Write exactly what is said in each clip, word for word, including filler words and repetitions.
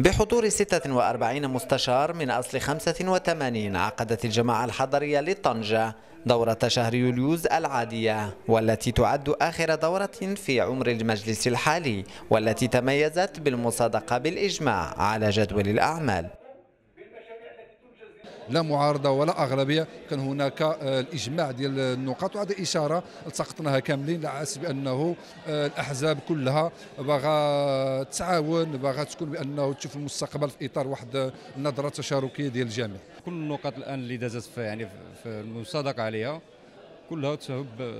بحضور ستة وأربعين مستشار من أصل خمسة وثمانين عقدت الجماعة الحضرية لطنجة دورة شهر يوليوز العادية، والتي تعد آخر دورة في عمر المجلس الحالي، والتي تميزت بالمصادقة بالإجماع على جدول الأعمال. لا معارضه ولا اغلبيه، كان هناك الاجماع ديال النقاط، وهذه اشاره التقطناها كاملين على اساس بانه الاحزاب كلها باغا تعاون، باغا تكون بانه تشوف المستقبل في اطار واحد النظره تشاركيه ديال الجميع. كل النقاط الان اللي دازت في يعني في المصادقه عليها كلها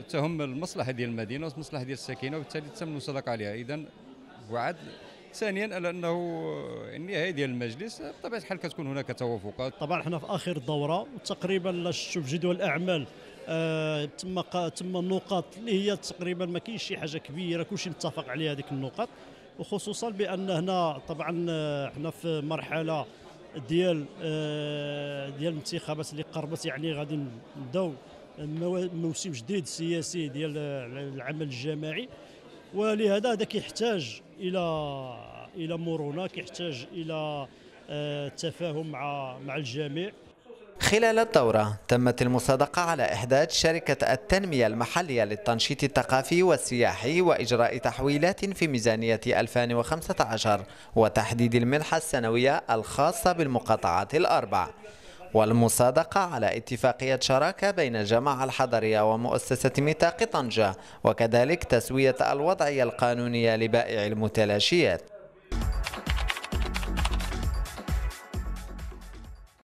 تهم المصلحه ديال المدينه والمصلحه ديال الساكنه، وبالتالي تم المصادقه عليها. اذا وعد. ثانيا على انه النهايه ديال المجلس بطبيعه الحال كتكون هناك توافقات. طبعا حنا في اخر الدوره وتقريبا شوف جدول الاعمال آه تم تم النقاط اللي هي تقريبا ما كاينش شي حاجه كبيره، كلشي متفق عليها هذيك النقاط، وخصوصا بان هنا طبعا حنا في مرحله ديال آه ديال الانتخابات اللي قربت، يعني غادي نبداو موسم جديد سياسي ديال العمل الجماعي، ولهذا هذا كيحتاج الى الى مرونه، كيحتاج الى التفاهم مع مع الجميع. خلال الدورة تمت المصادقة على إحداث شركة التنمية المحلية للتنشيط الثقافي والسياحي وإجراء تحويلات في ميزانية ألفين وخمسة عشر وتحديد المنحة السنوية الخاصة بالمقاطعات الأربع، والمصادقة على اتفاقية شراكة بين الجماعة الحضرية ومؤسسة ميثاق طنجة، وكذلك تسوية الوضعية القانونية لبائع المتلاشيات.